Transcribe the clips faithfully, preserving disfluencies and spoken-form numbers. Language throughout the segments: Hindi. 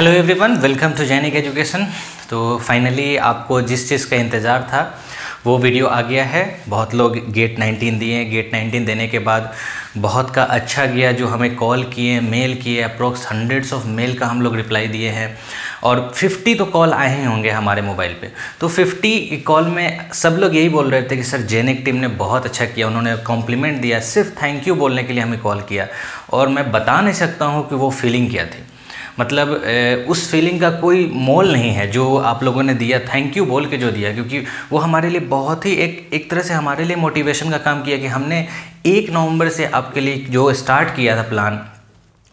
Hello everyone, welcome to जैनिक education. तो फाइनली आपको जिस चीज़ का इंतज़ार था वो वीडियो आ गया है। बहुत लोग गेट नाइनटीन दिए, गेट नाइनटीन देने के बाद बहुत का अच्छा गया जो हमें कॉल किए, मेल किए। अप्रोक्स हंड्रेड्स ऑफ मेल का हम लोग रिप्लाई दिए हैं और पचास तो कॉल आए ही होंगे हमारे मोबाइल पे। तो पचास कॉल में सब लोग यही बोल रहे थे कि सर जेनिक टीम ने बहुत अच्छा किया, उन्होंने कॉम्प्लीमेंट दिया, सिर्फ थैंक यू बोलने के लिए हमें कॉल किया। और मैं बता नहीं सकता हूँ कि वो फीलिंग क्या थी, मतलब उस फीलिंग का कोई मोल नहीं है जो आप लोगों ने दिया, थैंक यू बोल के जो दिया, क्योंकि वो हमारे लिए बहुत ही एक एक तरह से हमारे लिए मोटिवेशन का काम किया कि हमने एक नवंबर से आपके लिए जो स्टार्ट किया था प्लान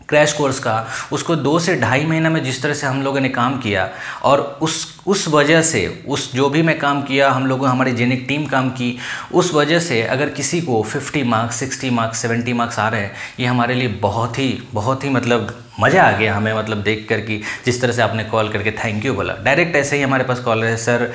क्रैश कोर्स का, उसको दो से ढाई महीना में जिस तरह से हम लोगों ने काम किया और उस उस वजह से उस जो भी मैं काम किया, हम लोगों हमारी जेनिक टीम काम की, उस वजह से अगर किसी को पचास मार्क्स, साठ मार्क्स, सत्तर मार्क्स आ रहे हैं, ये हमारे लिए बहुत ही बहुत ही मतलब मज़ा आ गया हमें, मतलब देख कर कि जिस तरह से आपने कॉल करके थैंक यू बोला। डायरेक्ट ऐसे ही हमारे पास कॉल रहे, सर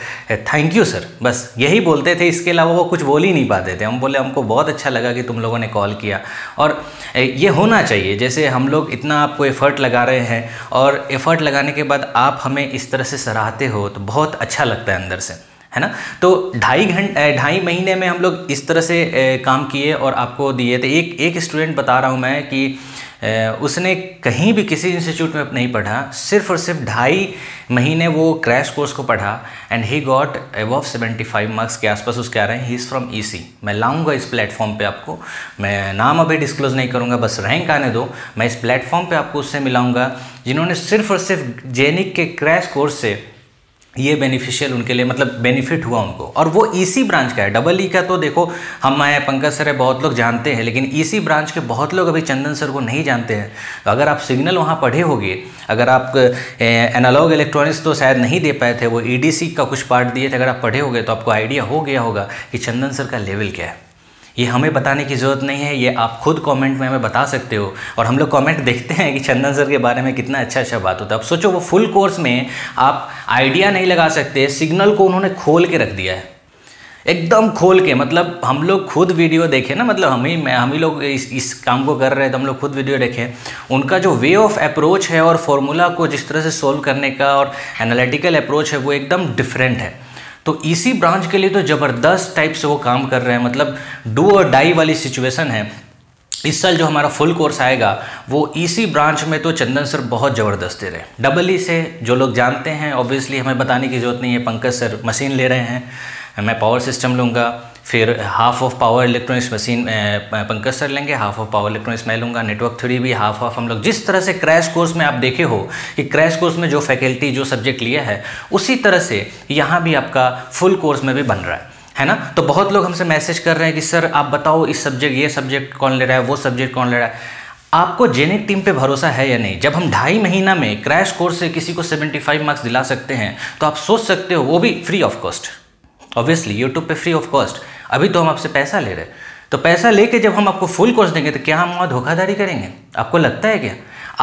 थैंक यू सर, बस यही बोलते थे, इसके अलावा वो कुछ बोल ही नहीं पाते थे। हम बोले हमको बहुत अच्छा लगा कि तुम लोगों ने कॉल किया और ये होना चाहिए, जैसे हम लोग इतना आपको एफ़र्ट लगा रहे हैं और एफ़र्ट लगाने के बाद आप हमें इस तरह से सराहते हो तो बहुत अच्छा लगता है अंदर से, है ना। तो ढाई घंटे ढाई महीने में हम लोग इस तरह से काम किए और आपको दिए थे। एक एक स्टूडेंट बता रहा हूँ मैं कि उसने कहीं भी किसी इंस्टीट्यूट में नहीं पढ़ा, सिर्फ और सिर्फ ढाई महीने वो क्रैश कोर्स को पढ़ा एंड ही गॉट अबव पचहत्तर मार्क्स के आसपास उसके आ रहे हैं। He is from EC. मैं लाऊंगा इस प्लेटफॉर्म पे आपको, मैं नाम अभी डिस्क्लोज़ नहीं करूंगा, बस रैंक आने दो, मैं इस प्लेटफॉर्म पे आपको उससे मिलाऊंगा जिन्होंने सिर्फ और सिर्फ जेनिक के क्रैश कोर्स से ये बेनिफिशियल उनके लिए मतलब बेनिफिट हुआ उनको। और वो ईसी ब्रांच का है, डबल ई का। तो देखो हम आए, पंकज सर है, बहुत लोग जानते हैं, लेकिन ईसी ब्रांच के बहुत लोग अभी चंदन सर को नहीं जानते हैं। तो अगर आप सिग्नल वहाँ पढ़े होगे, अगर आप एनालॉग इलेक्ट्रॉनिक्स तो शायद नहीं दे पाए थे, वो ईडीसी का कुछ पार्ट दिए थे, अगर आप पढ़े होगे तो आपको आइडिया हो गया होगा कि चंदन सर का लेवल क्या है। ये हमें बताने की ज़रूरत नहीं है, ये आप खुद कमेंट में हमें बता सकते हो और हम लोग कमेंट देखते हैं कि चंदन सर के बारे में कितना अच्छा अच्छा बात होता है। अब सोचो वो फुल कोर्स में आप आइडिया नहीं लगा सकते, सिग्नल को उन्होंने खोल के रख दिया है, एकदम खोल के। मतलब हम लोग खुद वीडियो देखें ना, मतलब हम ही मैं हम ही लोग इस इस काम को कर रहे हैं तो हम लोग खुद वीडियो देखें। उनका जो वे ऑफ अप्रोच है और फॉर्मूला को जिस तरह से सोल्व करने का और एनालिटिकल अप्रोच है वो एकदम डिफरेंट है। तो इसी ब्रांच के लिए तो ज़बरदस्त टाइप से वो काम कर रहे हैं, मतलब डू और डाई वाली सिचुएशन है। इस साल जो हमारा फुल कोर्स आएगा वो ईसी ब्रांच में तो चंदन सर बहुत ज़बरदस्त दे रहे हैं। डबल ई से जो लोग जानते हैं, ऑब्वियसली हमें बताने की ज़रूरत नहीं है। पंकज सर मशीन ले रहे हैं, मैं पावर सिस्टम लूँगा, फिर half of power electronics machine Pankaj sir लेंगे, हाफ ऑफ पावर इलेक्ट्रॉनिक्स मैं लूँगा, नेटवर्क थ्योरी भी हाफ ऑफ हम लोग। जिस तरह से क्रैश कोर्स में आप देखे हो कि क्रैश कोर्स में जो फैकल्टी जो सब्जेक्ट लिया है, उसी तरह से यहाँ भी आपका फुल कोर्स में भी बन रहा है, है ना। तो बहुत लोग हमसे मैसेज कर रहे हैं कि सर आप बताओ इस सब्जेक्ट ये सब्जेक्ट कौन ले रहा है, वो सब्जेक्ट कौन ले रहा है। आपको जेनिक टीम पे भरोसा है या नहीं? जब हम ढाई महीना में क्रैश कोर्स से किसी को पचहत्तर मार्क्स दिला सकते हैं तो आप सोच सकते हो, वो भी free of cost, obviously YouTube पे फ्री ऑफ कॉस्ट। अभी तो हम आपसे पैसा ले रहे हैं, तो पैसा लेके जब हम आपको फुल कोर्स देंगे तो क्या हम वहाँ धोखाधड़ी करेंगे? आपको लगता है क्या?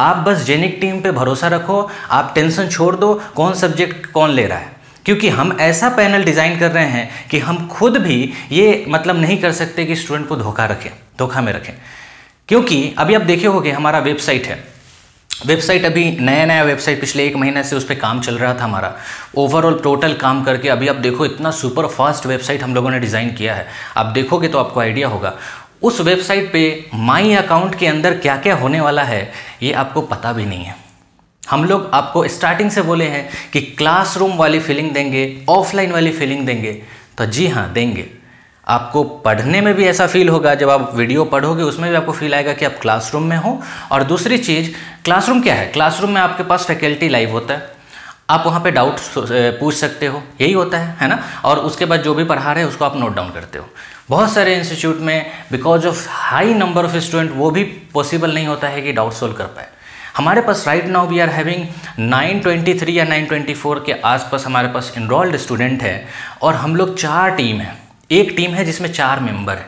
आप बस जेनिक टीम पे भरोसा रखो, आप टेंशन छोड़ दो कौन सब्जेक्ट कौन ले रहा है, क्योंकि हम ऐसा पैनल डिज़ाइन कर रहे हैं कि हम खुद भी ये मतलब नहीं कर सकते कि स्टूडेंट को धोखा रखें धोखा में रखें। क्योंकि अभी आप देखे होगे हमारा वेबसाइट है, वेबसाइट अभी नया नया वेबसाइट पिछले एक महीने से उस पर काम चल रहा था हमारा, ओवरऑल टोटल काम करके अभी आप देखो इतना सुपर फास्ट वेबसाइट हम लोगों ने डिज़ाइन किया है। आप देखोगे तो आपको आइडिया होगा उस वेबसाइट पे माई अकाउंट के अंदर क्या क्या होने वाला है, ये आपको पता भी नहीं है। हम लोग आपको स्टार्टिंग से बोले हैं कि क्लासरूम वाली फीलिंग देंगे, ऑफलाइन वाली फीलिंग देंगे, तो जी हाँ देंगे। आपको पढ़ने में भी ऐसा फील होगा, जब आप वीडियो पढ़ोगे उसमें भी आपको फील आएगा कि आप क्लासरूम में हो। और दूसरी चीज़, क्लासरूम क्या है? क्लासरूम में आपके पास फैकल्टी लाइव होता है, आप वहाँ पे डाउट पूछ सकते हो, यही होता है है ना। और उसके बाद जो भी पढ़ा रहे हैं उसको आप नोट डाउन करते हो। बहुत सारे इंस्टीट्यूट में because of high number of student वो भी पॉसिबल नहीं होता है कि डाउट सोल्व कर पाए। हमारे पास right now we are having nine twenty three या नाइन ट्वेंटी फोर के आसपास हमारे पास इनरोल्ड स्टूडेंट है और हम लोग चार टीम हैं, एक टीम है जिसमें चार मेंबर है।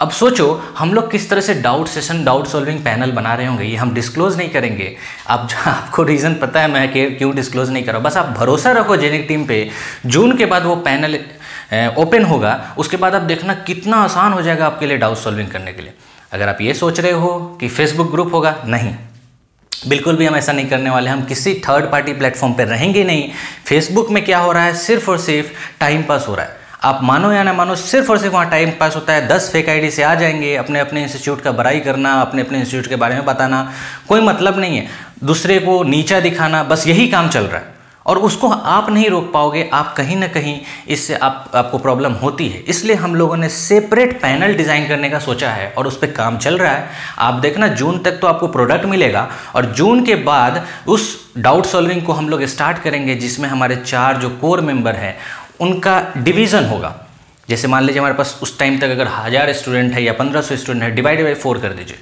अब सोचो हम लोग किस तरह से doubt session, doubt solving panel बना रहे होंगे, ये हम डिस्क्लोज़ नहीं करेंगे। आप आपको रीज़न पता है मैं क्यों डिस्क्लोज़ नहीं कर रहा हूँ, बस आप भरोसा रखो जेनिक टीम पे। जून के बाद वो पैनल ओपन होगा, उसके बाद आप देखना कितना आसान हो जाएगा आपके लिए डाउट सॉल्विंग करने के लिए। अगर आप ये सोच रहे हो कि फेसबुक ग्रुप होगा, नहीं, बिल्कुल भी हम ऐसा नहीं करने वाले, हम किसी थर्ड पार्टी प्लेटफॉर्म पर रहेंगे नहीं। फेसबुक में क्या हो रहा है, सिर्फ और सिर्फ टाइम पास हो रहा है, आप मानो या ना मानो, सिर्फ और सिर्फ वहाँ टाइम पास होता है। दस फेक आईडी से आ जाएंगे, अपने अपने इंस्टीट्यूट का बड़ाई करना, अपने अपने इंस्टीट्यूट के बारे में बताना, कोई मतलब नहीं है, दूसरे को नीचा दिखाना, बस यही काम चल रहा है और उसको आप नहीं रोक पाओगे। आप कहीं ना कहीं इससे आप आपको प्रॉब्लम होती है। इसलिए हम लोगों ने सेपरेट पैनल डिज़ाइन करने का सोचा है और उस पर काम चल रहा है। आप देखना जून तक तो आपको प्रोडक्ट मिलेगा और जून के बाद उस डाउट सॉल्विंग को हम लोग स्टार्ट करेंगे, जिसमें हमारे चार जो कोर मेंबर हैं उनका डिवीज़न होगा। जैसे मान लीजिए हमारे पास उस टाइम तक अगर हज़ार स्टूडेंट है या पंद्रह सौ स्टूडेंट है, डिवाइड बाई फोर कर दीजिए।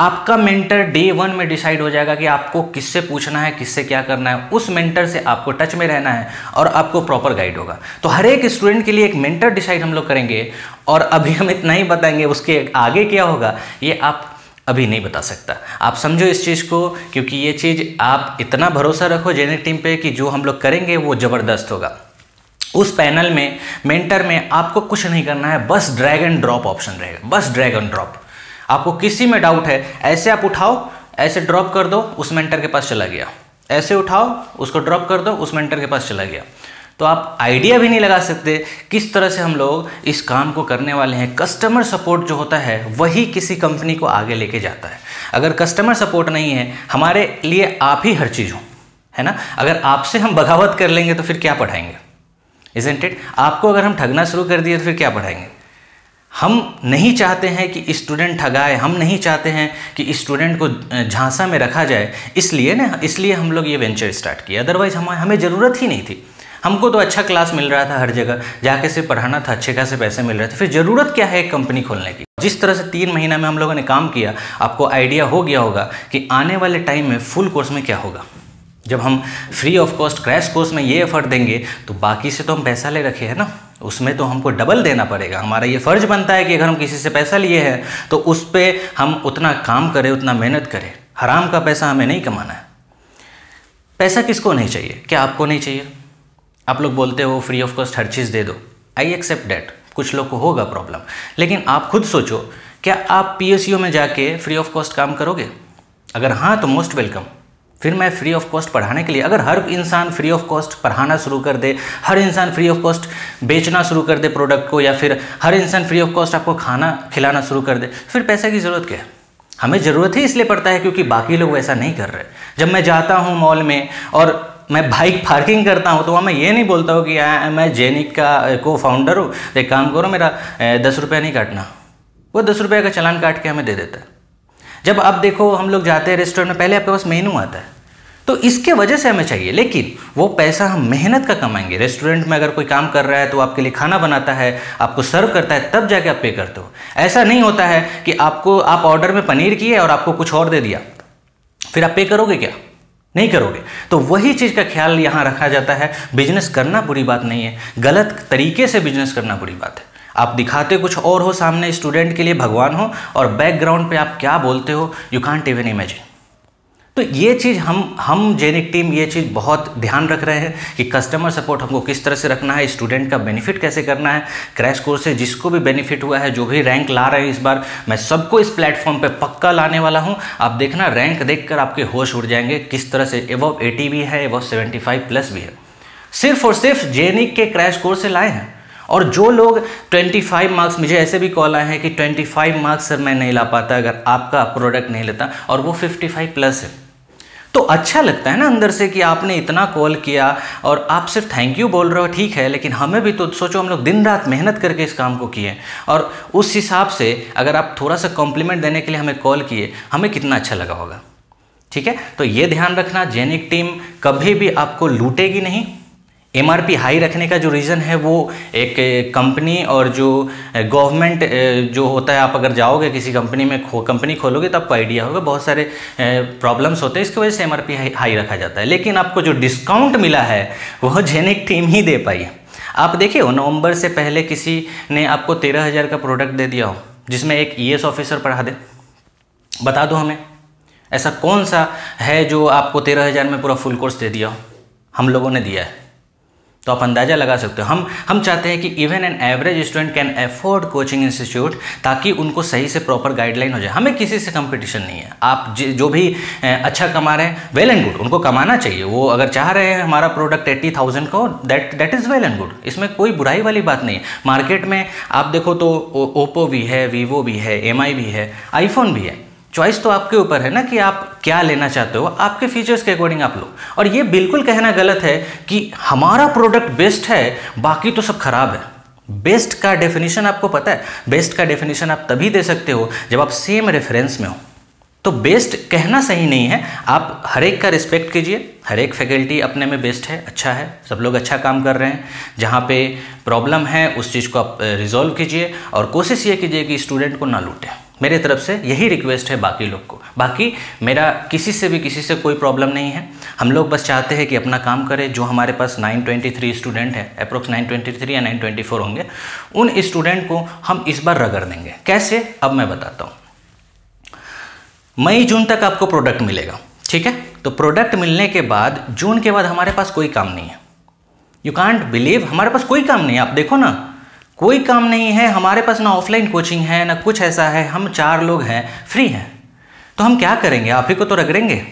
आपका मेंटर डे वन में डिसाइड हो जाएगा कि आपको किससे पूछना है, किससे क्या करना है। उस मेंटर से आपको टच में रहना है और आपको प्रॉपर गाइड होगा। तो हर एक स्टूडेंट के लिए एक मेंटर डिसाइड हम लोग करेंगे और अभी हम इतना ही बताएंगे, उसके आगे क्या होगा ये आप अभी नहीं बता सकता। आप समझो इस चीज़ को, क्योंकि ये चीज़ आप इतना भरोसा रखो जेनिक टीम पर कि जो हम लोग करेंगे वो ज़बरदस्त होगा। उस पैनल में मेंटर में आपको कुछ नहीं करना है, बस ड्रैग एंड ड्रॉप ऑप्शन रहेगा, बस ड्रैग एंड ड्रॉप। आपको किसी में डाउट है, ऐसे आप उठाओ, ऐसे ड्रॉप कर दो, उस मेंटर के पास चला गया, ऐसे उठाओ, उसको ड्रॉप कर दो, उस मेंटर के पास चला गया। तो आप आइडिया भी नहीं लगा सकते किस तरह से हम लोग इस काम को करने वाले हैं। कस्टमर सपोर्ट जो होता है वही किसी कंपनी को आगे लेके जाता है। अगर कस्टमर सपोर्ट नहीं है, हमारे लिए आप ही हर चीज़ हो, है ना। अगर आपसे हम बगावत कर लेंगे तो फिर क्या पढ़ाएंगे, इज़न्ट इट। आपको अगर हम ठगना शुरू कर दिए तो फिर क्या पढ़ाएंगे। हम नहीं चाहते हैं कि स्टूडेंट ठगाए, हम नहीं चाहते हैं कि स्टूडेंट को झांसा में रखा जाए, इसलिए ना इसलिए हम लोग ये वेंचर स्टार्ट किया। अदरवाइज़ हम हमें ज़रूरत ही नहीं थी। हमको तो अच्छा क्लास मिल रहा था, हर जगह जाके से पढ़ाना था, अच्छे खासे पैसे मिल रहे थे, फिर ज़रूरत क्या है एक कंपनी खोलने की। जिस तरह से तीन महीना में हम लोगों ने काम किया, आपको आइडिया हो गया होगा कि आने वाले टाइम में फुल कोर्स में क्या होगा। जब हम free of cost crash course में ये एफर्ट देंगे तो बाकी से तो हम पैसा ले रखे हैं ना, उसमें तो हमको डबल देना पड़ेगा। हमारा ये फ़र्ज़ बनता है कि अगर हम किसी से पैसा लिए हैं तो उस पर हम उतना काम करें, उतना मेहनत करें। हराम का पैसा हमें नहीं कमाना है। पैसा किसको नहीं चाहिए, क्या आपको नहीं चाहिए? आप लोग बोलते हो फ्री ऑफ कॉस्ट हर चीज़ दे दो, आई एक्सेप्ट डैट। कुछ लोग को होगा प्रॉब्लम, लेकिन आप खुद सोचो, क्या आप पी एस यू में जाके फ्री ऑफ कॉस्ट काम करोगे? अगर हाँ तो मोस्ट वेलकम। फिर मैं फ्री ऑफ कॉस्ट पढ़ाने के लिए, अगर हर इंसान फ्री ऑफ कॉस्ट पढ़ाना शुरू कर दे, हर इंसान फ्री ऑफ कॉस्ट बेचना शुरू कर दे प्रोडक्ट को, या फिर हर इंसान फ्री ऑफ कॉस्ट आपको खाना खिलाना शुरू कर दे, फिर पैसे की ज़रूरत क्या है? हमें ज़रूरत ही इसलिए पड़ता है क्योंकि बाकी लोग ऐसा नहीं कर रहे। जब मैं जाता हूँ मॉल में और मैं बाइक पार्किंग करता हूँ तो वहाँ मैं ये नहीं बोलता हूँ कि आ, मैं जेनिक का को फाउंडर हूँ, एक काम करो मेरा दस रुपया नहीं काटना। वो दस रुपये का चालान काट के हमें दे देता है। जब आप देखो हम लोग जाते हैं रेस्टोरेंट में, पहले आपके पास मेनू आता है, तो इसके वजह से हमें चाहिए। लेकिन वो पैसा हम मेहनत का कमाएंगे। रेस्टोरेंट में अगर कोई काम कर रहा है तो आपके लिए खाना बनाता है, आपको सर्व करता है, तब जाके आप पे करते हो। ऐसा नहीं होता है कि आपको आप ऑर्डर में पनीर किए और आपको कुछ और दे दिया, फिर आप पे करोगे क्या? नहीं करोगे। तो वही चीज़ का ख्याल यहाँ रखा जाता है। बिजनेस करना बुरी बात नहीं है, गलत तरीके से बिजनेस करना बुरी बात है। आप दिखाते कुछ और हो, सामने स्टूडेंट के लिए भगवान हो और बैकग्राउंड पे आप क्या बोलते हो, यू कांट इवन इमेजिन। तो ये चीज़ हम हम जेनिक टीम ये चीज़ बहुत ध्यान रख रहे हैं कि कस्टमर सपोर्ट हमको किस तरह से रखना है, स्टूडेंट का बेनिफिट कैसे करना है। क्रैश कोर्स से जिसको भी बेनिफिट हुआ है, जो भी रैंक ला रहे हैं इस बार, मैं सबको इस प्लेटफॉर्म पे पक्का लाने वाला हूँ। आप देखना रैंक देखकर आपके होश उड़ जाएंगे, किस तरह से एबव एटी भी है, एबव सेवेंटी फाइव प्लस भी है। सिर्फ और सिर्फ जेनिक के क्रैश कोर्स से लाए हैं। और जो लोग पच्चीस मार्क्स, मुझे ऐसे भी कॉल आए हैं कि पच्चीस मार्क्स सर मैं नहीं ला पाता अगर आपका प्रोडक्ट नहीं लेता, और वो पचपन प्लस है। तो अच्छा लगता है ना अंदर से कि आपने इतना कॉल किया और आप सिर्फ थैंक यू बोल रहे हो, ठीक है, लेकिन हमें भी तो सोचो, हम लोग दिन रात मेहनत करके इस काम को किए और उस हिसाब से अगर आप थोड़ा सा कॉम्प्लीमेंट देने के लिए हमें कॉल किए, हमें कितना अच्छा लगा होगा। ठीक है, तो ये ध्यान रखना, जेनिक टीम कभी भी आपको लूटेगी नहीं। एमआरपी हाई रखने का जो रीज़न है वो एक कंपनी और जो गवर्नमेंट जो होता है, आप अगर जाओगे किसी कंपनी में खो कंपनी खोलोगे तो आपको आइडिया होगा बहुत सारे प्रॉब्लम्स होते हैं, इसकी वजह से एमआरपी हाई, हाई रखा जाता है। लेकिन आपको जो डिस्काउंट मिला है वह जेनिक टीम ही दे पाई। आप देखिए नवंबर से पहले किसी ने आपको तेरह हज़ार का प्रोडक्ट दे दिया हो जिसमें एक ईएएस ऑफिसर पढ़ा दे, बता दो हमें ऐसा कौन सा है जो आपको तेरह हज़ार में पूरा फुल कोर्स दे दिया हो। हम लोगों ने दिया है, तो आप अंदाज़ा लगा सकते हो। हम हम चाहते हैं कि even an average student can afford coaching institute, ताकि उनको सही से प्रॉपर गाइडलाइन हो जाए। हमें किसी से कंपटीशन नहीं है। आप जो भी अच्छा कमा रहे हैं, वेल एंड गुड, उनको कमाना चाहिए। वो अगर चाह रहे हैं हमारा प्रोडक्ट एट्टी थाउजेंड को, that that is well and good, इसमें कोई बुराई वाली बात नहीं है। मार्केट में आप देखो तो ओप्पो भी है, वीवो भी है, एम आई भी है, आईफोन भी है। चॉइस तो आपके ऊपर है ना कि आप क्या लेना चाहते हो, आपके फीचर्स के अकॉर्डिंग आप लो। और ये बिल्कुल कहना गलत है कि हमारा प्रोडक्ट बेस्ट है बाकी तो सब खराब है। बेस्ट का डेफिनेशन आपको पता है, बेस्ट का डेफिनेशन आप तभी दे सकते हो जब आप सेम रेफरेंस में हो। तो बेस्ट कहना सही नहीं है। आप हर एक का रिस्पेक्ट कीजिए, हर एक फैकल्टी अपने में बेस्ट है, अच्छा है, सब लोग अच्छा काम कर रहे हैं। जहाँ पे प्रॉब्लम है उस चीज़ को आप रिजॉल्व कीजिए, और कोशिश ये कीजिए कि स्टूडेंट को ना लूटें। मेरे तरफ से यही रिक्वेस्ट है बाकी लोग को। बाकी मेरा किसी से भी किसी से कोई प्रॉब्लम नहीं है। हम लोग बस चाहते हैं कि अपना काम करें। जो हमारे पास नाइन ट्वेंटी थ्री स्टूडेंट है, अप्रोक्स नाइन ट्वेंटी थ्री या नाइन ट्वेंटी फोर होंगे, उन स्टूडेंट को हम इस बार रगड़ देंगे। कैसे, अब मैं बताता हूँ। मई जून तक आपको प्रोडक्ट मिलेगा, ठीक है। तो प्रोडक्ट मिलने के बाद जून के बाद हमारे पास कोई काम नहीं है। यू कांट बिलीव, हमारे पास कोई काम नहीं है। आप देखो ना, कोई काम नहीं है हमारे पास, ना ऑफलाइन कोचिंग है ना कुछ ऐसा है। हम चार लोग हैं, फ्री हैं, तो हम क्या करेंगे? आप ही को तो रगड़ेंगे।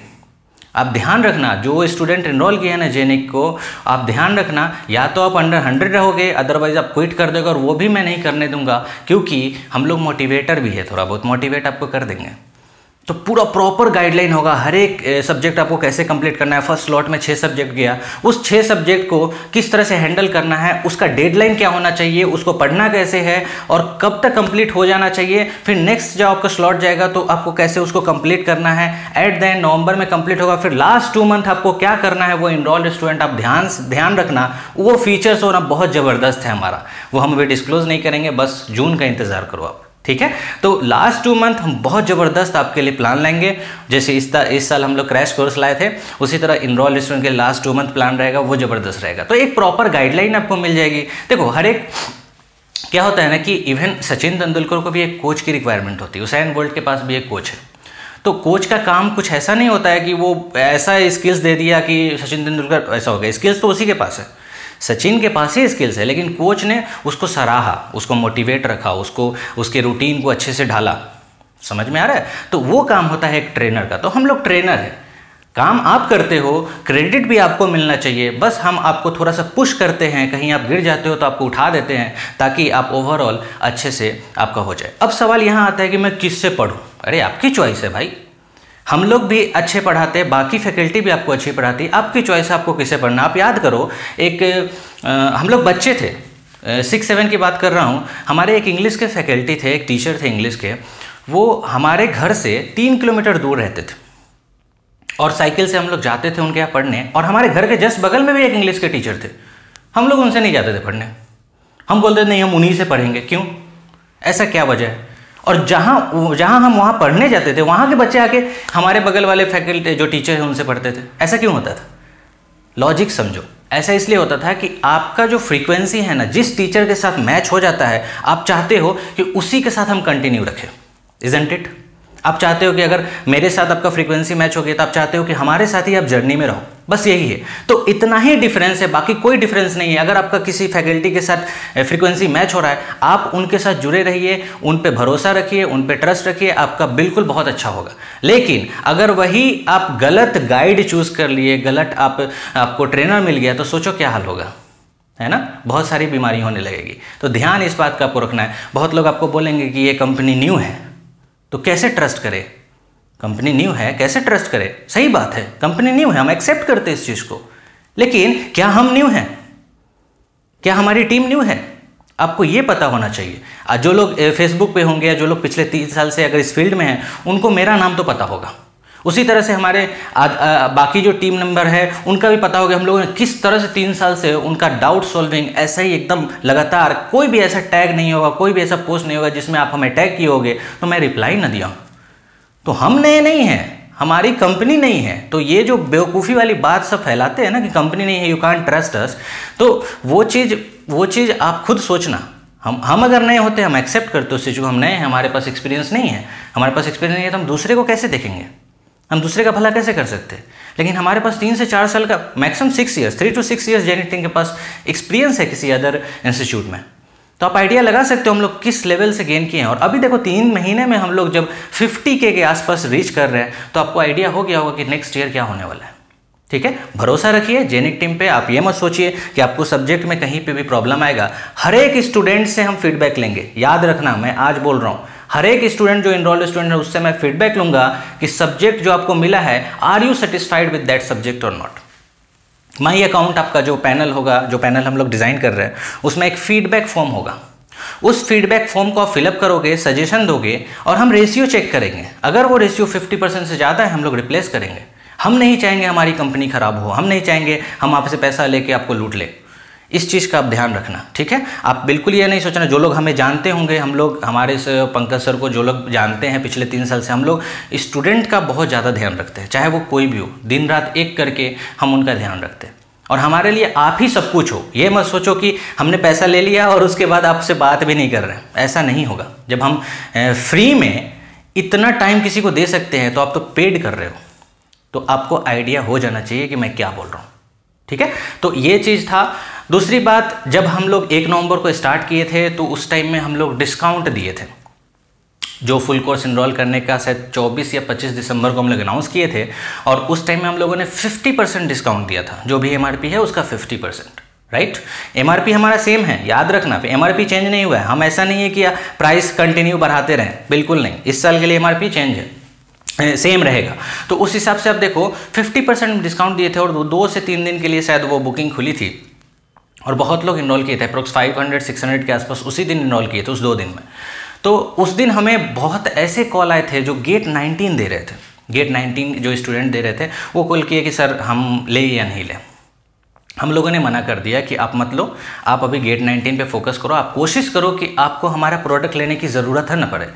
आप ध्यान रखना, जो स्टूडेंट इनरोल किया है ना जेनिक को, आप ध्यान रखना, या तो आप अंडर हंड्रेड रहोगे, अदरवाइज आप क्विट कर दोगे, और वो भी मैं नहीं करने दूंगा, क्योंकि हम लोग मोटिवेटर भी है, थोड़ा बहुत मोटिवेट आपको कर देंगे। तो पूरा प्रॉपर गाइडलाइन होगा, हर एक सब्जेक्ट आपको कैसे कंप्लीट करना है। फर्स्ट स्लॉट में छः सब्जेक्ट गया, उस छः सब्जेक्ट को किस तरह से हैंडल करना है, उसका डेडलाइन क्या होना चाहिए, उसको पढ़ना कैसे है और कब तक कंप्लीट हो जाना चाहिए। फिर नेक्स्ट जो आपका स्लॉट जाएगा तो आपको कैसे उसको कंप्लीट करना है। एट द एंड नवंबर में कंप्लीट होगा। फिर लास्ट टू मंथ आपको क्या करना है वो इनरोल्ड स्टूडेंट, आप ध्यान ध्यान रखना। वो फीचर्स होना बहुत ज़बरदस्त है हमारा, वो हम अभी डिस्क्लोज नहीं करेंगे, बस जून का इंतज़ार करो आप, ठीक है। तो लास्ट टू मंथ हम बहुत ज़बरदस्त आपके लिए प्लान लाएंगे। जैसे इस इस साल हम लोग क्रैश कोर्स लाए थे, उसी तरह इनरोल स्टूडेंट के लास्ट टू मंथ प्लान रहेगा, वो ज़बरदस्त रहेगा। तो एक प्रॉपर गाइडलाइन आपको मिल जाएगी। देखो, हर एक क्या होता है ना कि इवन सचिन तेंदुलकर को भी एक कोच की रिक्वायरमेंट होती है, उसेन बोल्ट के पास भी एक कोच है। तो कोच का काम कुछ ऐसा नहीं होता है कि वो ऐसा स्किल्स दे दिया कि सचिन तेंदुलकर ऐसा हो गया। स्किल्स तो उसी के पास है, सचिन के पास ही स्किल्स है, लेकिन कोच ने उसको सराहा, उसको मोटिवेट रखा, उसको उसके रूटीन को अच्छे से ढाला। समझ में आ रहा है? तो वो काम होता है एक ट्रेनर का। तो हम लोग ट्रेनर हैं, काम आप करते हो, क्रेडिट भी आपको मिलना चाहिए। बस हम आपको थोड़ा सा पुश करते हैं, कहीं आप गिर जाते हो तो आपको उठा देते हैं, ताकि आप ओवरऑल अच्छे से आपका हो जाए। अब सवाल यहाँ आता है कि मैं किससे पढ़ूँ? अरे आपकी चॉइस है भाई, हम लोग भी अच्छे पढ़ाते हैं, बाकी फैकल्टी भी आपको अच्छी पढ़ाती है। आपकी चॉइस है आपको किसे पढ़ना। आप याद करो, एक आ, हम लोग बच्चे थे, सिक्स सेवन की बात कर रहा हूँ, हमारे एक इंग्लिश के फैकल्टी थे, एक टीचर थे इंग्लिश के, वो हमारे घर से तीन किलोमीटर दूर रहते थे, और साइकिल से हम लोग जाते थे उनके यहाँ पढ़ने। और हमारे घर के जस्ट बगल में भी एक इंग्लिश के टीचर थे, हम लोग उनसे नहीं जाते थे पढ़ने। हम बोलते थे नहीं, हम उन्हीं से पढ़ेंगे। क्यों, ऐसा क्या वजह है? और जहाँ जहाँ हम वहाँ पढ़ने जाते थे, वहाँ के बच्चे आके हमारे बगल वाले फैकल्टी जो टीचर हैं उनसे पढ़ते थे। ऐसा क्यों होता था? लॉजिक समझो। ऐसा इसलिए होता था कि आपका जो फ्रीक्वेंसी है ना, जिस टीचर के साथ मैच हो जाता है, आप चाहते हो कि उसी के साथ हम कंटिन्यू रखें। Isn't it? आप चाहते हो कि अगर मेरे साथ आपका फ्रीक्वेंसी मैच हो गया तो आप चाहते हो कि हमारे साथ ही आप जर्नी में रहो। बस यही है, तो इतना ही डिफरेंस है, बाकी कोई डिफरेंस नहीं है। अगर आपका किसी फैकल्टी के साथ फ्रीक्वेंसी मैच हो रहा है, आप उनके साथ जुड़े रहिए, उन पे भरोसा रखिए, उन पे ट्रस्ट रखिए, आपका बिल्कुल बहुत अच्छा होगा। लेकिन अगर वही आप गलत गाइड चूज़ कर लिए, गलत आप आपको ट्रेनर मिल गया, तो सोचो क्या हाल होगा, है ना? बहुत सारी बीमारी होने लगेगी। तो ध्यान इस बात का आपको रखना है। बहुत लोग आपको बोलेंगे कि ये कंपनी न्यू है, तो कैसे ट्रस्ट करें? कंपनी न्यू है, कैसे ट्रस्ट करें? सही बात है, कंपनी न्यू है, हम एक्सेप्ट करते हैं इस चीज़ को, लेकिन क्या हम न्यू हैं? क्या हमारी टीम न्यू है? आपको ये पता होना चाहिए। जो लोग फेसबुक पे होंगे या जो लोग पिछले तीन साल से अगर इस फील्ड में हैं, उनको मेरा नाम तो पता होगा। उसी तरह से हमारे आद, आ, बाकी जो टीम मेंबर है उनका भी पता होगा हम लोगों ने किस तरह से तीन साल से उनका डाउट सॉल्विंग ऐसा ही एकदम लगातार। कोई भी ऐसा टैग नहीं होगा, कोई भी ऐसा पोस्ट नहीं होगा जिसमें आप हमें टैग किए होगे तो मैं रिप्लाई ना दिया। तो हम नए नहीं हैं, हमारी कंपनी नहीं है। तो ये जो बेवकूफ़ी वाली बात सब फैलाते हैं ना कि कंपनी नहीं है, यू कांट ट्रस्ट अस, तो वो चीज़ वो चीज़ आप खुद सोचना। हम हम अगर नए होते, हम एक्सेप्ट करते उस चीज़ को, हम नए हैं, हमारे पास एक्सपीरियंस नहीं है, हमारे पास एक्सपीरियंस नहीं है तो हम दूसरे को कैसे देखेंगे? हम दूसरे का भला कैसे कर सकते हैं। लेकिन हमारे पास तीन से चार साल का maximum six years three two six years genic team के पास एक्सपीरियंस है किसी अदर इंस्टीट्यूट में, तो आप आइडिया लगा सकते हो हम लोग किस लेवल से गेन किए हैं। और अभी देखो तीन महीने में हम लोग जब फिफ्टी के के आसपास रीच कर रहे हैं तो आपको आइडिया हो गया होगा कि नेक्स्ट ईयर क्या होने वाला है। ठीक है, भरोसा रखिए जेनिक टीम पे। आप ये मत सोचिए कि आपको सब्जेक्ट में कहीं पे भी प्रॉब्लम आएगा। हर एक स्टूडेंट से हम फीडबैक लेंगे, याद रखना मैं आज बोल रहा हूँ, हर एक स्टूडेंट जो इनरोल्ड स्टूडेंट है उससे मैं फीडबैक लूंगा कि सब्जेक्ट जो आपको मिला है are you satisfied with that subject और नॉट। माई अकाउंट आपका जो पैनल होगा, जो पैनल हम लोग डिज़ाइन कर रहे हैं, उसमें एक फीडबैक फॉर्म होगा। उस फीडबैक फॉर्म को आप फिलअप करोगे, सजेशन दोगे और हम रेशियो चेक करेंगे। अगर वो रेशियो फिफ्टी परसेंट से ज़्यादा है हम लोग रिप्लेस करेंगे। हम नहीं चाहेंगे हमारी कंपनी खराब हो, हम नहीं चाहेंगे हम आपसे पैसा लेके आपको लूट ले। इस चीज़ का आप ध्यान रखना, ठीक है। आप बिल्कुल ये नहीं सोचना, जो लोग हमें जानते होंगे, हम लोग हमारे पंकज सर को जो लोग जानते हैं पिछले तीन साल से, हम लोग स्टूडेंट का बहुत ज़्यादा ध्यान रखते हैं, चाहे वो कोई भी हो। दिन रात एक करके हम उनका ध्यान रखते हैं और हमारे लिए आप ही सब कुछ हो। ये मत सोचो कि हमने पैसा ले लिया और उसके बाद आपसे बात भी नहीं कर रहे हैं, ऐसा नहीं होगा। जब हम फ्री में इतना टाइम किसी को दे सकते हैं तो आप तो पेड कर रहे हो, तो आपको आइडिया हो जाना चाहिए कि मैं क्या बोल रहा हूँ। ठीक है, तो ये चीज़ था। दूसरी बात, जब हम लोग एक नवंबर को स्टार्ट किए थे तो उस टाइम में हम लोग डिस्काउंट दिए थे। जो फुल कोर्स इनरोल करने का शायद चौबीस या पच्चीस दिसंबर को हम लोग अनाउंस किए थे और उस टाइम में हम लोगों ने पचास परसेंट डिस्काउंट दिया था। जो भी एमआरपी है उसका पचास परसेंट, राइट। एमआरपी हमारा सेम है, याद रखना, एमआरपी चेंज नहीं हुआ है। हम ऐसा नहीं है कि प्राइस कंटिन्यू बढ़ाते रहें, बिल्कुल नहीं। इस साल के लिए एमआरपी चेंज है, सेम रहेगा। तो उस हिसाब से आप देखो पचास परसेंट डिस्काउंट दिए थे और दो से तीन दिन के लिए शायद वो बुकिंग खुली थी और बहुत लोग इनरोल किए थे, अप्रोक्स पाँच सौ छह सौ के आसपास उसी दिन इनरोल किए थे, उस दो दिन में। तो उस दिन हमें बहुत ऐसे कॉल आए थे जो गेट नाइनटीन दे रहे थे, गेट नाइनटीन जो स्टूडेंट दे रहे थे वो कॉल किए कि सर हम ले या नहीं ले। हम लोगों ने मना कर दिया कि आप मत लो, आप अभी गेट नाइनटीन पे फोकस करो। आप कोशिश करो कि आपको हमारा प्रोडक्ट लेने की ज़रूरत न पड़े।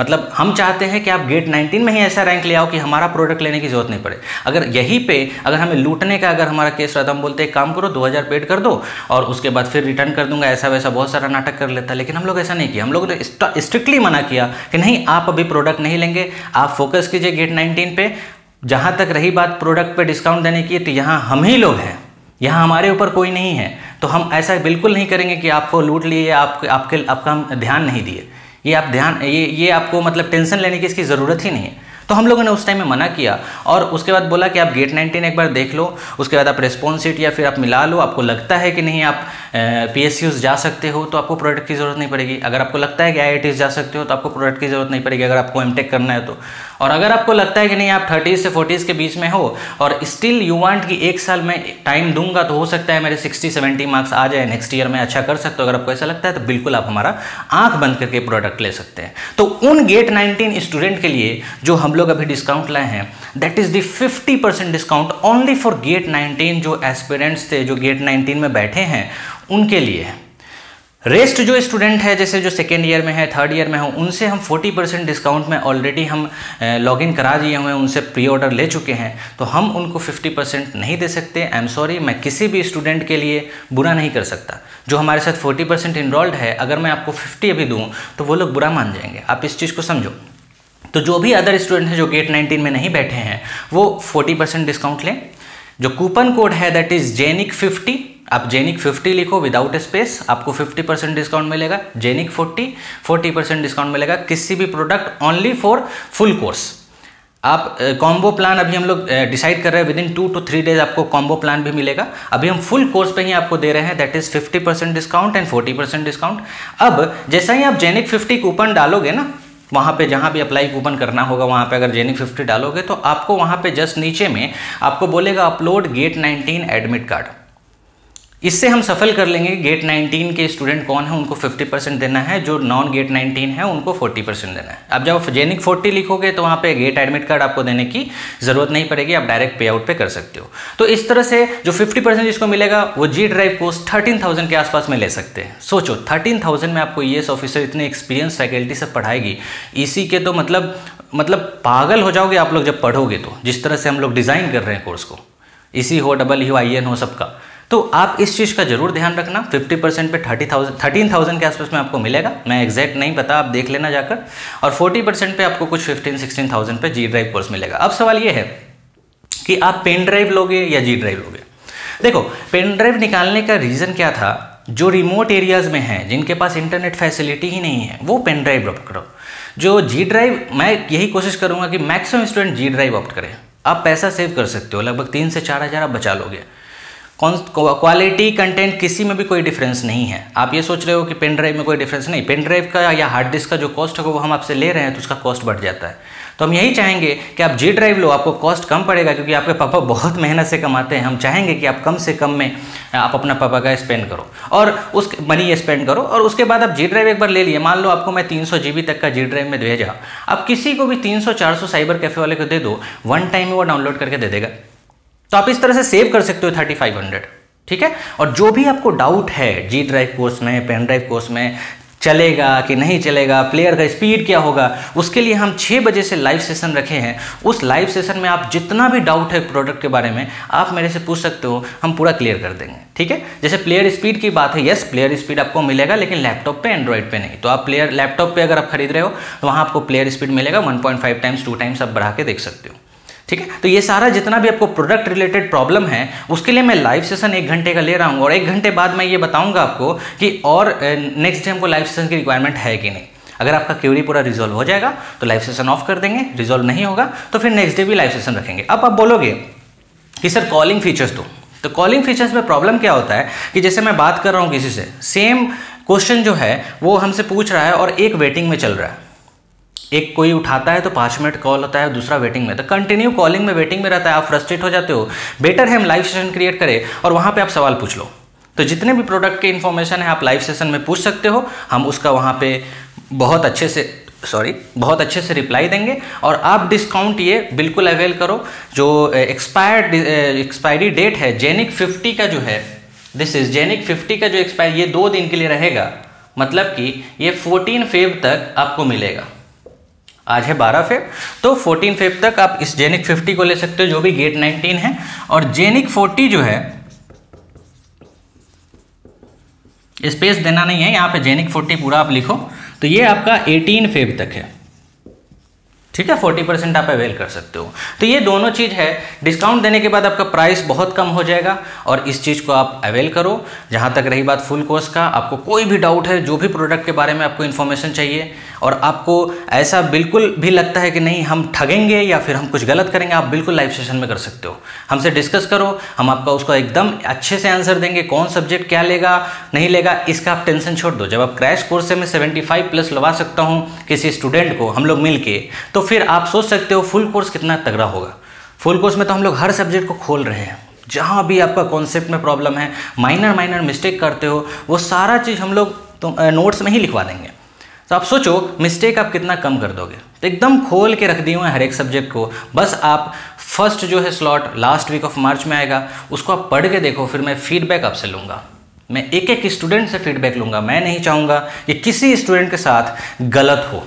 मतलब हम चाहते हैं कि आप गेट नाइनटीन में ही ऐसा रैंक ले आओ कि हमारा प्रोडक्ट लेने की जरूरत नहीं पड़े। अगर यहीं पे अगर हमें लूटने का अगर हमारा केस रहता, हम बोलते एक काम करो दो हज़ार पेड कर दो और उसके बाद फिर रिटर्न कर दूंगा, ऐसा वैसा बहुत सारा नाटक कर लेता। लेकिन हम लोग ऐसा नहीं किया, हम लोगों ने स्ट्रिक्टली मना किया कि नहीं, आप अभी प्रोडक्ट नहीं लेंगे, आप फोकस कीजिए गेट नाइनटीन पे। जहाँ तक रही बात प्रोडक्ट पर डिस्काउंट देने की, तो यहाँ हम ही लोग हैं, यहाँ हमारे ऊपर कोई नहीं है, तो हम ऐसा बिल्कुल नहीं करेंगे कि आपको लूट लिए, आपके आपके आपका हम ध्यान नहीं दिए, ये आप ध्यान ये ये आपको मतलब टेंशन लेने की इसकी ज़रूरत ही नहीं है। तो हम लोगों ने उस टाइम में मना किया और उसके बाद बोला कि आप गेट नाइनटीन एक बार देख लो, उसके बाद आप रेस्पॉन्स शीट या फिर आप मिला लो। आपको लगता है कि नहीं आप पीएसयू जा सकते हो तो आपको प्रोडक्ट की ज़रूरत नहीं पड़ेगी। अगर आपको लगता है कि आईआईटी जा सकते हो तो आपको प्रोडक्ट की ज़रूरत नहीं पड़ेगी, अगर आपको एमटेक करना है तो। और अगर आपको लगता है कि नहीं आप थर्टीज़ से फोर्टीज़ के बीच में हो और स्टिल यू वांट कि एक साल में टाइम दूंगा तो हो सकता है मेरे सिक्सटी सेवेंटी मार्क्स आ जाए, नेक्स्ट ईयर में अच्छा कर सकते हो, अगर आपको ऐसा लगता है तो बिल्कुल आप हमारा आँख बंद करके प्रोडक्ट ले सकते हैं। तो उन गेट नाइनटीन स्टूडेंट के लिए जो हम लोग अभी डिस्काउंट लाए हैं, दैट इज़ दी पचास percent discount only for GATE nineteen. जो एस्पिरेंट्स थे, जो गेट नाइनटीन में बैठे हैं, उनके लिए है। रेस्ट जो स्टूडेंट है, जैसे जो सेकेंड ईयर में है, थर्ड ईयर में हो, उनसे हम चालीस परसेंट डिस्काउंट में ऑलरेडी हम लॉग इन करा दिए हुए हैं, उनसे प्री ऑर्डर ले चुके हैं, तो हम उनको पचास परसेंट नहीं दे सकते। आई एम सॉरी, मैं किसी भी स्टूडेंट के लिए बुरा नहीं कर सकता। जो हमारे साथ चालीस परसेंट इनरोल्ड है, अगर मैं आपको पचास अभी दूँ तो वो लोग बुरा मान जाएंगे, आप इस चीज़ को समझो। तो जो भी अदर स्टूडेंट हैं जो गेट नाइनटीन में नहीं बैठे हैं वो चालीस परसेंट डिस्काउंट लें। जो कूपन कोड है दैट इज़ जेनिक फिफ्टी, आप जेनिक फिफ्टी लिखो विदाउट स्पेस, आपको पचास परसेंट डिस्काउंट मिलेगा। जेनिक फोर्टी, चालीस परसेंट डिस्काउंट मिलेगा किसी भी product, only for full course. आप कॉम्बो प्लान अभी हम लोग डिसाइड कर रहे हैं, within two two three days आपको कॉम्बो प्लान भी मिलेगा। अभी हम फुल कोर्स पे ही आपको दे रहे हैं दैट इज़ पचास परसेंट डिस्काउंट एंड चालीस परसेंट डिस्काउंट। अब जैसा ही आप जेनिक फिफ्टी कूपन डालोगे ना, वहाँ पे जहाँ भी अप्लाई कूपन करना होगा वहाँ पे अगर जेनिक फिफ्टी डालोगे तो आपको वहाँ पे जस्ट नीचे में आपको बोलेगा upload GATE nineteen admit card. इससे हम सफल कर लेंगे गेट नाइनटीन के स्टूडेंट कौन है, उनको पचास परसेंट देना है, जो नॉन गेट नाइनटीन है उनको चालीस परसेंट देना है। अब जब जेनिक चालीस लिखोगे तो वहाँ पे गेट एडमिट कार्ड आपको देने की ज़रूरत नहीं पड़ेगी, आप डायरेक्ट पे आउट पे कर सकते हो। तो इस तरह से जो पचास परसेंट जिसको मिलेगा वो G drive course thirteen thousand के आसपास में ले सकते हैं। सोचो थर्टीन थाउजेंड में आपको ईएएस ऑफिसर इतने एक्सपीरियंस फैकल्टी सब पढ़ाएगी, इसी के तो मतलब मतलब पागल हो जाओगे आप लोग जब पढ़ोगे। तो जिस तरह से हम लोग डिज़ाइन कर रहे हैं कोर्स को, इसी हो, डबल यू, आई एन हो, सबका तो आप इस चीज़ का जरूर ध्यान रखना। फिफ्टी परसेंट पे थर्टी थाउजेंड थर्टीन थाउजेंड के आसपास में आपको मिलेगा, मैं एग्जैक्ट नहीं पता, आप देख लेना जाकर। और फोर्टी परसेंट पे आपको कुछ फिफ्टीन सिक्सटीन थाउजेंड पे जी ड्राइव कोर्स मिलेगा। अब सवाल ये है कि आप पेन ड्राइव लोगे या जी ड्राइव लोगे। देखो, पेन ड्राइव निकालने का रीज़न क्या था, जो रिमोट एरियाज़ में हैं, जिनके पास इंटरनेट फैसिलिटी ही नहीं है, वो पेन ड्राइव ऑप्ट करो। जो जी ड्राइव, मैं यही कोशिश करूँगा कि maximum student G drive opt करें। आप पैसा सेव कर सकते हो, लगभग तीन से चार हज़ार आप बचा लोगे। कौन क्वालिटी कंटेंट किसी में भी कोई डिफरेंस नहीं है। आप ये सोच रहे हो कि पेन ड्राइव में कोई डिफरेंस नहीं, पेन ड्राइव का या हार्ड डिस्क का जो कॉस्ट है वो हम आपसे ले रहे हैं तो उसका कॉस्ट बढ़ जाता है। तो हम यही चाहेंगे कि आप जी ड्राइव लो, आपको कॉस्ट कम पड़ेगा क्योंकि आपके पापा बहुत मेहनत से कमाते हैं। हम चाहेंगे कि आप कम से कम में आप अपना पापा का स्पेंड करो और उस मनी स्पेंड करो, और उसके बाद आप जी ड्राइव एक बार ले लिए। मान लो आपको मैं तीन सौ जी बी तक का जी ड्राइव में भेजा, आप किसी को भी तीन सौ चार सौ साइबर कैफे वाले को दे दो, वन टाइम में वो डाउनलोड करके दे देगा। तो आप इस तरह से सेव कर सकते हो थर्टी फाइव हंड्रेड, ठीक है। और जो भी आपको डाउट है जी ड्राइव कोर्स में, पेन ड्राइव कोर्स में चलेगा कि नहीं चलेगा, प्लेयर का स्पीड क्या होगा, उसके लिए हम छः बजे से लाइव सेशन रखे हैं। उस लाइव सेशन में आप जितना भी डाउट है प्रोडक्ट के बारे में आप मेरे से पूछ सकते हो, हम पूरा क्लियर कर देंगे, ठीक है। जैसे प्लेयर स्पीड की बात है, यस प्लेयर स्पीड आपको मिलेगा लेकिन लैपटॉप पे, एंड्रॉइड पे नहीं। तो आप प्लेयर लैपटॉप पर अगर आप खरीद रहे हो तो वहाँ आपको प्लेयर स्पीड मिलेगा one point five times two times आप बढ़ा के देख सकते हो, ठीक है। तो ये सारा जितना भी आपको प्रोडक्ट रिलेटेड प्रॉब्लम है उसके लिए मैं लाइव सेशन एक घंटे का ले रहा हूँ, और एक घंटे बाद मैं ये बताऊँगा आपको कि और नेक्स्ट टाइम को लाइव सेशन की रिक्वायरमेंट है कि नहीं। अगर आपका क्वेरी पूरा रिजॉल्व हो जाएगा तो लाइव सेशन ऑफ कर देंगे, रिजॉल्व नहीं होगा तो फिर नेक्स्ट डे भी लाइव सेशन रखेंगे। अब आप बोलोगे कि सर कॉलिंग फीचर्स दो, तो कॉलिंग फीचर्स में प्रॉब्लम क्या होता है कि जैसे मैं बात कर रहा हूँ किसी से, सेम क्वेश्चन जो है वो हमसे पूछ रहा है और एक वेटिंग में चल रहा है। एक कोई उठाता है तो पाँच मिनट कॉल होता है, दूसरा वेटिंग में, तो कंटिन्यू कॉलिंग में वेटिंग में रहता है, आप फ्रस्ट्रेट हो जाते हो। बेटर है हम लाइव सेशन क्रिएट करें और वहाँ पे आप सवाल पूछ लो। तो जितने भी प्रोडक्ट के इन्फॉर्मेशन है आप लाइव सेशन में पूछ सकते हो, हम उसका वहाँ पे बहुत अच्छे से सॉरी बहुत अच्छे से रिप्लाई देंगे। और आप डिस्काउंट ये बिल्कुल अवेल करो, जो एक्सपायर्ड एक्सपायरी डेट है जेनिक फिफ्टी का जो है, दिस इज जेनिक फिफ्टी का जो एक्सपायर, ये दो दिन के लिए रहेगा, मतलब कि ये फोर्टीन फेब तक आपको मिलेगा। आज है बारह फेब, तो फोर्टीन फेब तक आप इस जेनिक फिफ्टी को ले सकते हो जो भी गेट नाइनटीन है। और जेनिक फोर्टी जो है, स्पेस देना नहीं है यहाँ पे, जेनिक फोर्टी पूरा आप लिखो, तो ये आपका एटीन फेब तक है, ठीक है। फोर्टी परसेंट आप अवेल कर सकते हो। तो ये दोनों चीज़ है, डिस्काउंट देने के बाद आपका प्राइस बहुत कम हो जाएगा और इस चीज़ को आप अवेल करो। जहाँ तक रही बात फुल कोर्स का, आपको कोई भी डाउट है, जो भी प्रोडक्ट के बारे में आपको इन्फॉर्मेशन चाहिए और आपको ऐसा बिल्कुल भी लगता है कि नहीं हम ठगेंगे या फिर हम कुछ गलत करेंगे, आप बिल्कुल लाइव सेशन में कर सकते हो। हमसे डिस्कस करो, हम आपका उसका एकदम अच्छे से आंसर देंगे। कौन सब्जेक्ट क्या लेगा नहीं लेगा इसका आप टेंशन छोड़ दो। जब आप क्रैश कोर्स से मैं सेवेंटी फाइव प्लस लगा सकता हूँ किसी स्टूडेंट को हम लोग मिल के, तो फिर आप सोच सकते हो फुल कोर्स कितना तगड़ा होगा। फुल कोर्स में तो हम लोग हर सब्जेक्ट को खोल रहे हैं, जहाँ भी आपका कॉन्सेप्ट में प्रॉब्लम है, माइनर माइनर मिस्टेक करते हो, वो सारा चीज़ हम लोग तो नोट्स में ही लिखवा देंगे। तो आप सोचो मिस्टेक आप कितना कम कर दोगे। तो एकदम खोल के रख दिए हुए हैं हर एक सब्जेक्ट को। बस आप फर्स्ट जो है slot last week of March में आएगा, उसको आप पढ़ के देखो, फिर मैं फीडबैक आपसे लूँगा। मैं एक एक स्टूडेंट से फीडबैक लूँगा। मैं नहीं चाहूँगा कि किसी स्टूडेंट के साथ गलत हो,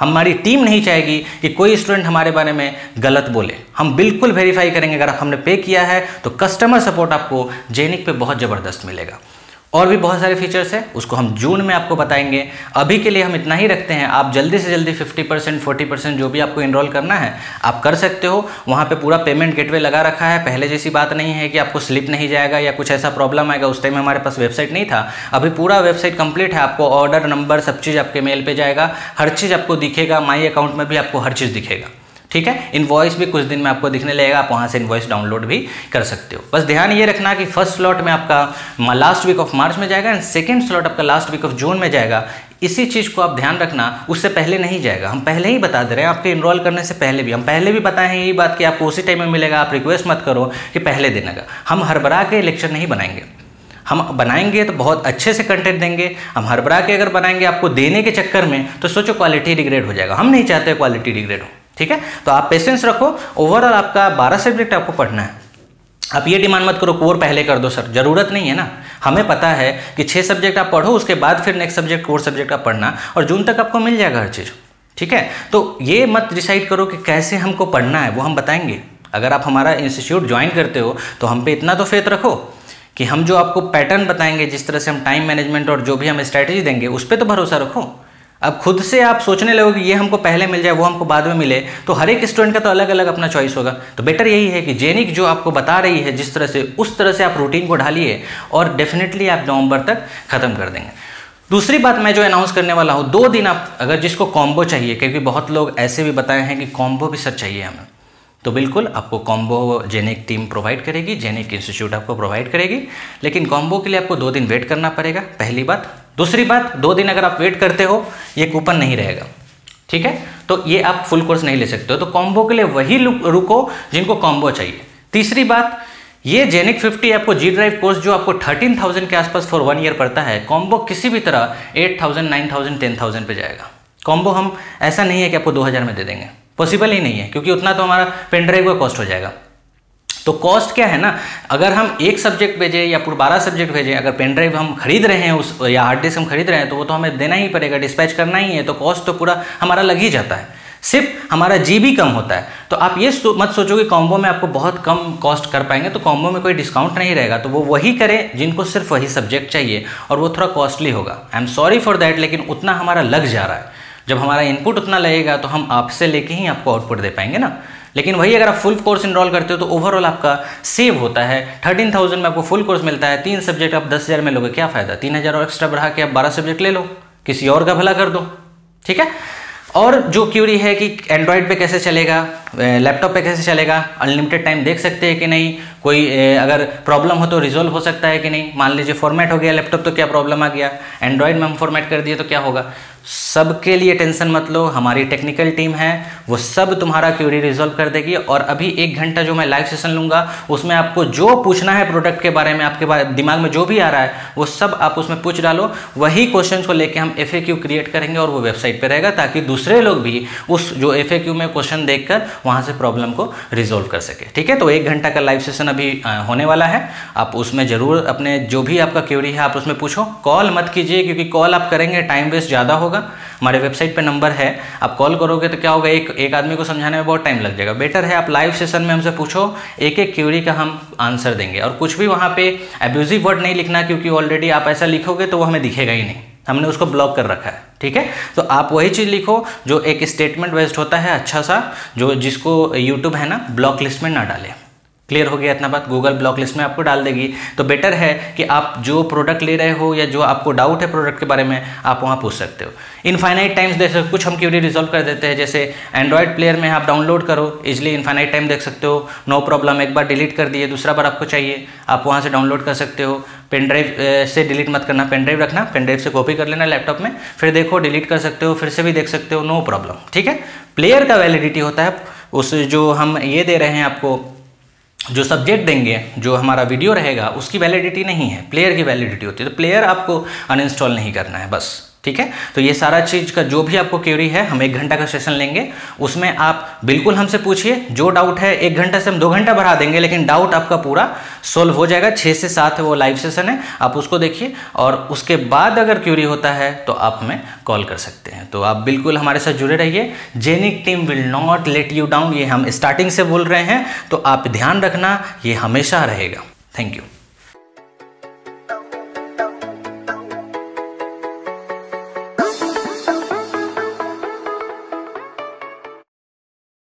हमारी टीम नहीं चाहेगी कि कोई स्टूडेंट हमारे बारे में गलत बोले। हम बिल्कुल वेरीफाई करेंगे। अगर हमने पे किया है तो कस्टमर सपोर्ट आपको जेनिक पे बहुत ज़बरदस्त मिलेगा। और भी बहुत सारे फीचर्स हैं, उसको हम जून में आपको बताएंगे। अभी के लिए हम इतना ही रखते हैं। आप जल्दी से जल्दी फिफ्टी परसेंट, फोर्टी परसेंट जो भी आपको इनरोल करना है आप कर सकते हो। वहाँ पे पूरा पेमेंट गेटवे लगा रखा है। पहले जैसी बात नहीं है कि आपको स्लिप नहीं जाएगा या कुछ ऐसा प्रॉब्लम आएगा। उस टाइम हमारे पास वेबसाइट नहीं था, अभी पूरा वेबसाइट कंप्लीट है। आपको ऑर्डर नंबर सब चीज़ आपके मेल पर जाएगा, हर चीज़ आपको दिखेगा। माई अकाउंट में भी आपको हर चीज़ दिखेगा, ठीक है। इनवॉइस भी कुछ दिन में आपको दिखने लगेगा, आप वहाँ से इनवॉइस डाउनलोड भी कर सकते हो। बस ध्यान ये रखना कि फर्स्ट स्लॉट में आपका लास्ट वीक ऑफ मार्च में जाएगा एंड सेकेंड स्लॉट आपका लास्ट वीक ऑफ जून में जाएगा। इसी चीज़ को आप ध्यान रखना, उससे पहले नहीं जाएगा। हम पहले ही बता दे रहे हैं आपके इनरोल करने से पहले भी। हम पहले भी बताएं यही बात कि आपको उसी टाइम में मिलेगा। आप रिक्वेस्ट मत करो कि पहले देने का। हम हड़बड़ा के लेक्चर नहीं बनाएंगे। हम बनाएंगे तो बहुत अच्छे से कंटेंट देंगे। हम हड़बड़ा के अगर बनाएंगे आपको देने के चक्कर में तो सोचो क्वालिटी डिग्रेड हो जाएगा। हम नहीं चाहते क्वालिटी डिग्रेड हो, ठीक है। तो आप पेशेंस रखो। ओवरऑल आपका बारह सब्जेक्ट आपको पढ़ना है। आप ये डिमांड मत करो कोर पहले कर दो सर, जरूरत नहीं है ना। हमें पता है कि छः सब्जेक्ट आप पढ़ो, उसके बाद फिर नेक्स्ट सब्जेक्ट कोर सब्जेक्ट का पढ़ना, और जून तक आपको मिल जाएगा हर चीज़, ठीक है। तो ये मत डिसाइड करो कि कैसे हमको पढ़ना है, वो हम बताएंगे। अगर आप हमारा इंस्टीट्यूट ज्वाइन करते हो तो हम पे इतना तो फेथ रखो कि हम जो आपको पैटर्न बताएंगे, जिस तरह से हम टाइम मैनेजमेंट और जो भी हम स्ट्रैटेजी देंगे उस पर तो भरोसा रखो। अब खुद से आप सोचने लगोगे ये हमको पहले मिल जाए, वो हमको बाद में मिले, तो हर एक स्टूडेंट का तो अलग अलग अपना चॉइस होगा। तो बेटर यही है कि जेनिक जो आपको बता रही है जिस तरह से, उस तरह से आप रूटीन को ढालिए और डेफिनेटली आप नवंबर तक खत्म कर देंगे। दूसरी बात मैं जो अनाउंस करने वाला हूँ, दो दिन आप अगर जिसको कॉम्बो चाहिए, क्योंकि बहुत लोग ऐसे भी बताए हैं कि कॉम्बो भी सच चाहिए हमें, तो बिल्कुल आपको कॉम्बो जेनिक टीम प्रोवाइड करेगी, जेनिक इंस्टीट्यूट आपको प्रोवाइड करेगी। लेकिन कॉम्बो के लिए आपको दो दिन वेट करना पड़ेगा, पहली बात। दूसरी बात, दो दिन अगर आप वेट करते हो ये कूपन नहीं रहेगा, ठीक है, तो ये आप फुल कोर्स नहीं ले सकते हो। तो कॉम्बो के लिए वही रुको जिनको कॉम्बो चाहिए। तीसरी बात, ये जेनिक फिफ्टी आपको जी ड्राइव कोर्स जो आपको थर्टीन थाउजेंड के आसपास फॉर वन ईयर पड़ता है, कॉम्बो किसी भी तरह eight thousand nine thousand ten thousand पर जाएगा। कॉम्बो हम ऐसा नहीं है कि आपको दो हज़ार में दे देंगे, पॉसिबल ही नहीं है, क्योंकि उतना तो हमारा पेन ड्राइव का कॉस्ट हो जाएगा। तो कॉस्ट क्या है ना, अगर हम एक सब्जेक्ट भेजें या पूरे बारह सब्जेक्ट भेजें, अगर पेन ड्राइव हम खरीद रहे हैं उस या हार्ड डिस्क हम खरीद रहे हैं, तो वो तो हमें देना ही पड़ेगा, डिस्पैच करना ही है, तो कॉस्ट तो पूरा हमारा लग ही जाता है, सिर्फ हमारा जीबी कम होता है। तो आप ये सो, मत सोचो कि कॉम्बो में आपको बहुत कम कॉस्ट कर पाएंगे, तो कॉम्बो में कोई डिस्काउंट नहीं रहेगा। तो वो वही करें जिनको सिर्फ वही सब्जेक्ट चाहिए, और वो थोड़ा कॉस्टली होगा, I am sorry for that, लेकिन उतना हमारा लग जा रहा है। जब हमारा इनपुट उतना लगेगा तो हम आपसे लेके ही आपको आउटपुट दे पाएंगे ना। लेकिन वही अगर आप फुल कोर्स इनरोल करते हो तो ओवरऑल आपका सेव होता है। थर्टीन थाउजेंड में आपको फुल कोर्स मिलता है, तीन सब्जेक्ट आप दस हज़ार में लोगे, क्या फ़ायदा, तीन हज़ार और एक्स्ट्रा बढ़ा के आप बारह सब्जेक्ट ले लो, किसी और का भला कर दो, ठीक है। और जो क्यूरी है कि एंड्रॉयड पे कैसे चलेगा, लैपटॉप पे कैसे चलेगा, अनलिमिटेड टाइम देख सकते हैं कि नहीं, कोई अगर प्रॉब्लम हो तो रिजोल्व हो सकता है कि नहीं, मान लीजिए फॉर्मेट हो गया लैपटॉप तो क्या प्रॉब्लम आ गया, एंड्रॉयड में हम फॉर्मेट कर दिए तो क्या होगा, सब के लिए टेंशन मत लो, हमारी टेक्निकल टीम है वो सब तुम्हारा क्यूरी रिजोल्व कर देगी। और अभी एक घंटा जो मैं लाइव सेशन लूँगा उसमें आपको जो पूछना है प्रोडक्ट के बारे में, आपके बारे दिमाग में जो भी आ रहा है वो सब आप उसमें पूछ डालो, वही क्वेश्चन को लेकर हम एफ ए क्यू क्रिएट करेंगे और वो वेबसाइट पर रहेगा, ताकि दूसरे लोग भी उस जो एफ ए क्यू में क्वेश्चन देख कर वहाँ से प्रॉब्लम को रिजोल्व कर सके, ठीक है। तो एक घंटा का लाइव सेशन अभी होने वाला है, आप उसमें ज़रूर अपने जो भी आपका क्यूरी है आप उसमें पूछो, कॉल मत कीजिए, क्योंकि कॉल आप करेंगे टाइम वेस्ट ज़्यादा होगा। हमारे वेबसाइट पे नंबर है, आप कॉल करोगे तो क्या होगा, एक एक आदमी को समझाने में बहुत टाइम लग जाएगा। बेटर है आप लाइव सेशन में हमसे पूछो, एक एक क्यूरी का हम आंसर देंगे, और कुछ भी वहाँ पे एब्यूजिव वर्ड नहीं लिखना, क्योंकि ऑलरेडी आप ऐसा लिखोगे तो वो हमें दिखेगा ही नहीं, हमने उसको ब्लॉक कर रखा है, ठीक है। तो आप वही चीज़ लिखो जो एक स्टेटमेंट बेस्ड होता है, अच्छा सा, जो जिसको यूट्यूब है ना ब्लॉक लिस्ट में ना डाले। क्लियर हो गया इतना बात, गूगल ब्लॉक लिस्ट में आपको डाल देगी। तो बेटर है कि आप जो प्रोडक्ट ले रहे हो या जो आपको डाउट है प्रोडक्ट के बारे में आप वहाँ पूछ सकते हो। इनफाइनाइट टाइम्स देख सकते, कुछ हम क्यूरी रिजॉल्व कर देते हैं, जैसे एंड्रॉयड प्लेयर में आप डाउनलोड करो, इजिली इनफाइनाइट टाइम देख सकते हो, नो प्रॉब्लम, एक बार डिलीट कर दिए दूसरा बार आपको चाहिए आप वहाँ से डाउनलोड कर सकते हो। पेन ड्राइव से डिलीट मत करना, पेन ड्राइव रखना, पेन ड्राइव से कॉपी कर लेना लैपटॉप में, फिर देखो, डिलीट कर सकते हो, फिर से भी देख सकते हो, नो प्रॉब्लम, ठीक है। प्लेयर का वैलिडिटी होता है उस जो हम ये दे रहे हैं आपको, जो सब्जेक्ट देंगे, जो हमारा वीडियो रहेगा उसकी वैलिडिटी नहीं है, प्लेयर की वैलिडिटी होती है। तो प्लेयर आपको अनइंस्टॉल नहीं करना है बस, ठीक है। तो ये सारा चीज़ का जो भी आपको क्यूरी है, हम एक घंटा का सेशन लेंगे, उसमें आप बिल्कुल हमसे पूछिए जो डाउट है। एक घंटा से हम दो घंटा बढ़ा देंगे, लेकिन डाउट आपका पूरा सोल्व हो जाएगा। छः से सात वो लाइव सेशन है, आप उसको देखिए, और उसके बाद अगर क्यूरी होता है तो आप हमें कॉल कर सकते हैं। तो आप बिल्कुल हमारे साथ जुड़े रहिए, genic team will not let you down, ये हम स्टार्टिंग से बोल रहे हैं, तो आप ध्यान रखना, ये हमेशा रहेगा। Thank you.